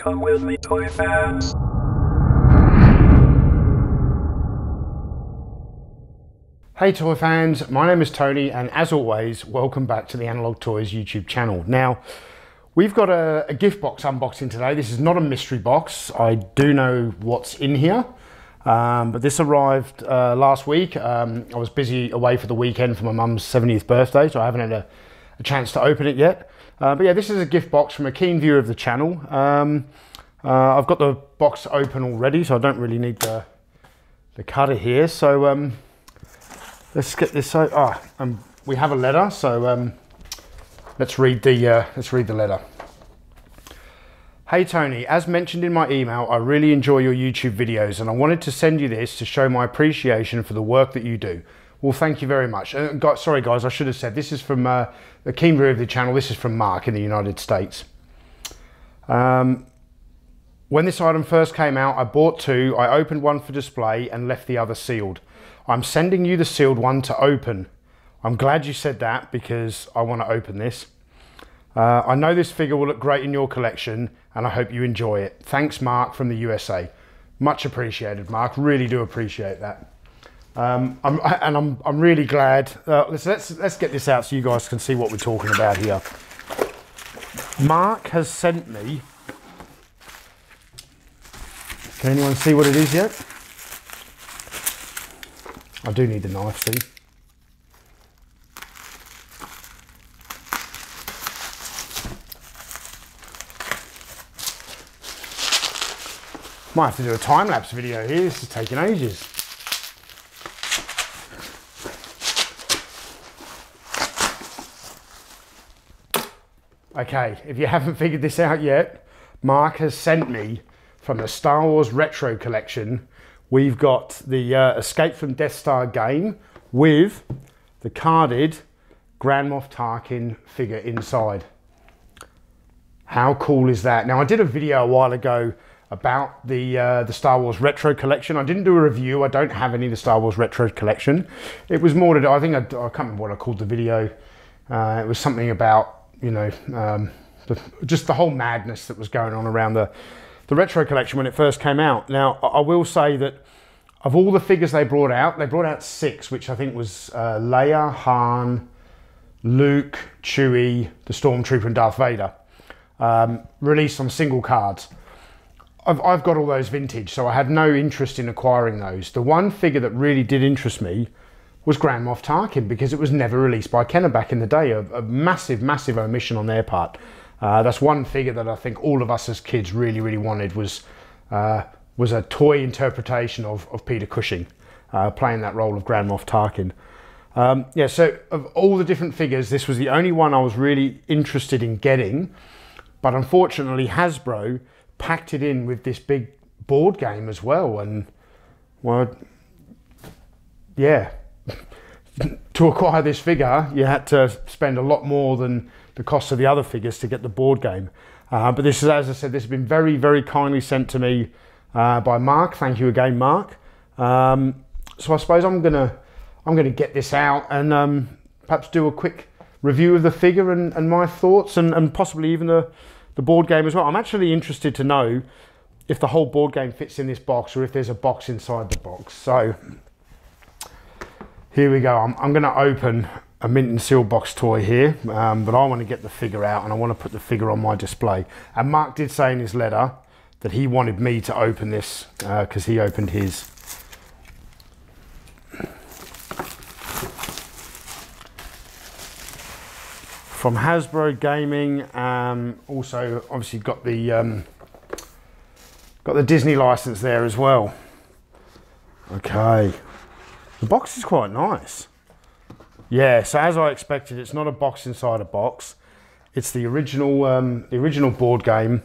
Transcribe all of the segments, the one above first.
Come with me, toy fans. Hey toy fans, my name is Tony and as always, welcome back to the Analog Toys YouTube channel. Now, we've got a gift box unboxing today. This is not a mystery box. I do know what's in here, but this arrived last week. I was busy away for the weekend for my mum's 70th birthday, so I haven't had a chance to open it yet. But yeah, this is a gift box from a keen viewer of the channel. I've got the box open already, so I don't really need the cutter here. So let's get this. We have a letter, so let's read the letter. Hey Tony, as mentioned in my email, I really enjoy your YouTube videos, and I wanted to send you this to show my appreciation for the work that you do. Well, thank you very much. Sorry guys, I should have said, this is from the keen viewer of the channel. This is from Mark in the United States. When this item first came out, I bought two. I opened one for display and left the other sealed. I'm sending you the sealed one to open. I'm glad you said that because I want to open this. I know this figure will look great in your collection and I hope you enjoy it. Thanks, Mark from the USA. Much appreciated, Mark. Really do appreciate that. I'm really glad. Let's get this out so you guys can see what we're talking about here. Mark has sent me. Can anyone see what it is yet? I do need the knife, see. Might have to do a time lapse video here. This is taking ages. Okay, if you haven't figured this out yet, Mark has sent me from the Star Wars Retro Collection. We've got the Escape from Death Star game with the carded Grand Moff Tarkin figure inside. How cool is that? Now, I did a video a while ago about the Star Wars Retro Collection. I didn't do a review. I don't have any of the Star Wars Retro Collection. It was more to do, I think, I can't remember what I called the video. It was something about, you know, just the whole madness that was going on around the Retro Collection when it first came out. Now, I will say that of all the figures they brought out six, which I think was Leia, Han, Luke, Chewie, the Stormtrooper and Darth Vader, released on single cards. I've got all those vintage, so I had no interest in acquiring those. The one figure that really did interest me was Grand Moff Tarkin because it was never released by Kenner back in the day, a massive, massive omission on their part. That's one figure that I think all of us as kids really, really wanted was a toy interpretation of Peter Cushing, playing that role of Grand Moff Tarkin. Yeah, so of all the different figures, this was the only one I was really interested in getting, but unfortunately Hasbro packed it in with this big board game as well, and well, yeah. To acquire this figure, you had to spend a lot more than the cost of the other figures to get the board game. But this is, as I said, this has been very, very kindly sent to me by Mark. Thank you again, Mark. So I suppose I'm gonna get this out and perhaps do a quick review of the figure and my thoughts and possibly even the board game as well. I'm actually interested to know if the whole board game fits in this box or if there's a box inside the box. So. Here we go. I'm going to open a mint and seal box toy here, but I want to get the figure out and I want to put the figure on my display. And Mark did say in his letter that he wanted me to open this because he opened his. From Hasbro Gaming, also obviously got the Disney license there as well. Okay. The box is quite nice. Yeah, so as I expected, it's not a box inside a box. It's the original board game.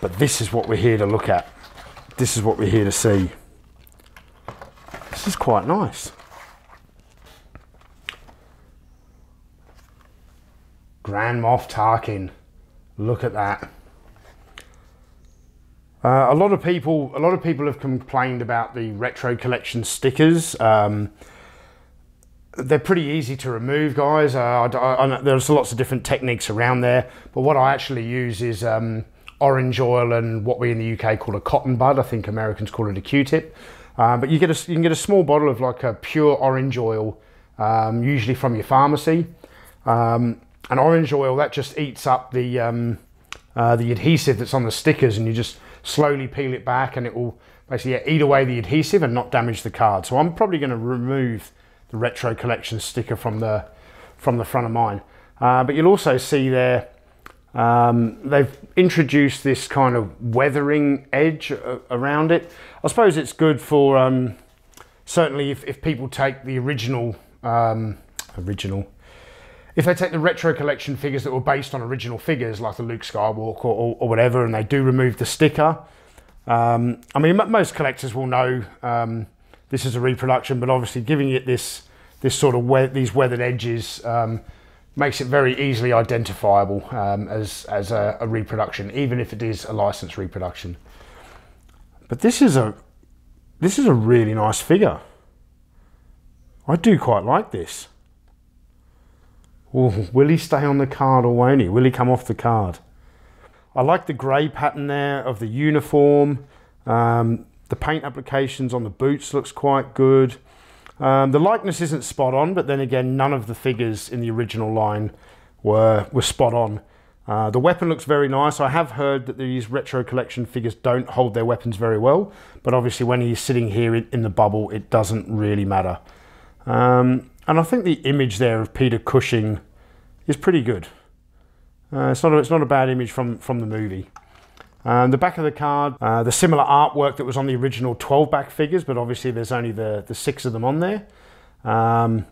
But this is what we're here to look at. This is what we're here to see. This is quite nice. Grand Moff Tarkin. Look at that. A lot of people have complained about the Retro Collection stickers. They're pretty easy to remove, guys. There's lots of different techniques around there, but what I actually use is orange oil and what we in the UK call a cotton bud. I think Americans call it a Q-tip. But you can get a small bottle of like a pure orange oil, usually from your pharmacy. And orange oil, that just eats up the adhesive that's on the stickers, and you just slowly peel it back and it will basically eat away the adhesive and not damage the card. So I'm probably going to remove the Retro Collection sticker from the front of mine. But you'll also see there, they've introduced this kind of weathering edge around it. I suppose it's good for, certainly if people take the original, if they take the Retro Collection figures that were based on original figures, like the Luke Skywalker or whatever, and they do remove the sticker. I mean, most collectors will know this is a reproduction, but obviously giving it this sort of these weathered edges makes it very easily identifiable as a reproduction, even if it is a licensed reproduction. But this is a really nice figure. I do quite like this. Ooh, will he stay on the card or won't he? Will he come off the card? I like the grey pattern there of the uniform. The paint applications on the boots looks quite good. The likeness isn't spot on, but then again, none of the figures in the original line were spot on. The weapon looks very nice. I have heard that these Retro Collection figures don't hold their weapons very well, but obviously when he's sitting here in the bubble, it doesn't really matter. And I think the image there of Peter Cushing is pretty good. It's not a bad image from the movie. The back of the card, the similar artwork that was on the original 12-back figures, but obviously there's only the 6 of them on there. And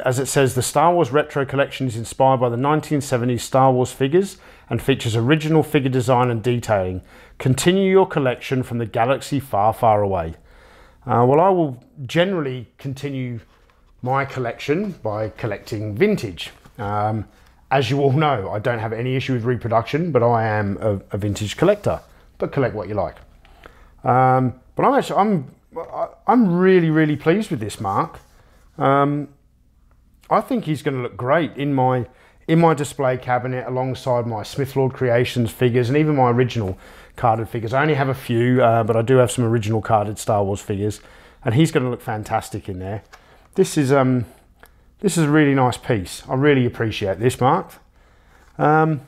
as it says, the Star Wars Retro Collection is inspired by the 1970s Star Wars figures and features original figure design and detailing. Continue your collection from the galaxy far, far away. Well, I will generally continue my collection by collecting vintage. As you all know, I don't have any issue with reproduction, but I am a vintage collector. But collect what you like. But I'm really, really pleased with this Mark. I think he's going to look great in my display cabinet alongside my Smithlore Creations figures and even my original carded figures. I only have a few, but I do have some original carded Star Wars figures, and he's going to look fantastic in there. This is a really nice piece. I really appreciate this, Mark. Well,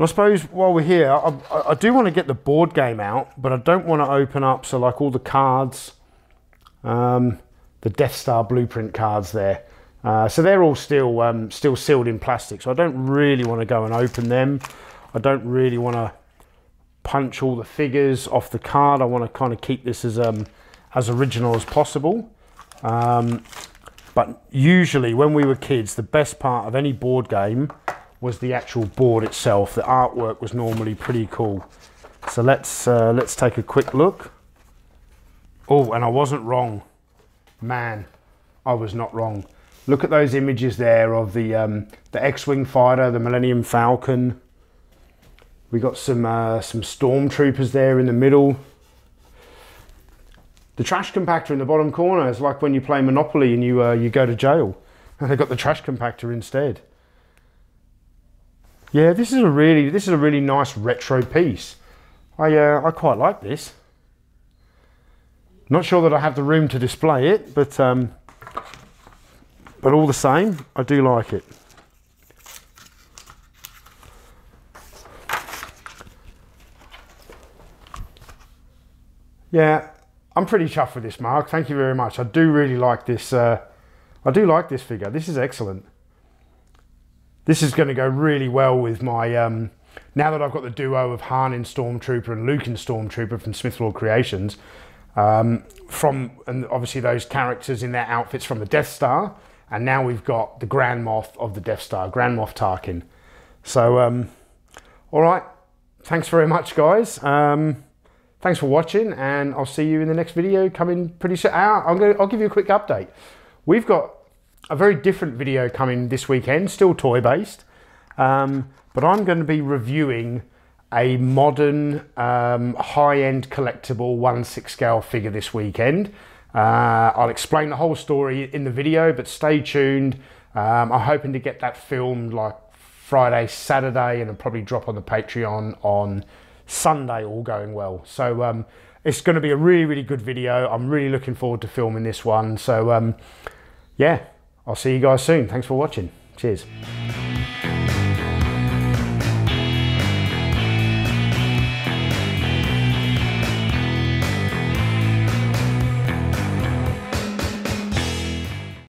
I suppose while we're here, I do want to get the board game out, but I don't want to open up, so like all the cards, the Death Star blueprint cards there. So they're all still still sealed in plastic, so I don't really want to go and open them. I don't really want to punch all the figures off the card. I want to kind of keep this as original as possible. But usually when we were kids, the best part of any board game was the actual board itself. The artwork was normally pretty cool. So let's take a quick look. Oh, and I wasn't wrong. Man, I was not wrong. Look at those images there of the X-Wing fighter, the Millennium Falcon. We got some stormtroopers there in the middle. The trash compactor in the bottom corner is like when you play Monopoly and you go to jail. And they got the trash compactor instead. Yeah, this is a really nice retro piece. I quite like this. Not sure that I have the room to display it, but all the same, I do like it. Yeah, I'm pretty chuffed with this, Mark. Thank you very much. I do really like this. I do like this figure. This is excellent. This is going to go really well with my. Now that I've got the duo of Han in Stormtrooper and Luke in Stormtrooper from Smithlore Creations, and obviously those characters in their outfits from the Death Star. And now we've got the Grand Moff of the Death Star, Grand Moff Tarkin. So, all right. Thanks very much, guys. Thanks for watching, and I'll see you in the next video coming pretty soon. I'll give you a quick update. We've got a very different video coming this weekend, still toy-based, but I'm going to be reviewing a modern, high-end collectible 1/6 scale figure this weekend. I'll explain the whole story in the video, but stay tuned. I'm hoping to get that filmed like Friday, Saturday, and it'll probably drop on the Patreon on Sunday, all going well. So it's going to be a really good video. I'm really looking forward to filming this one. So yeah, I'll see you guys soon. Thanks for watching. Cheers.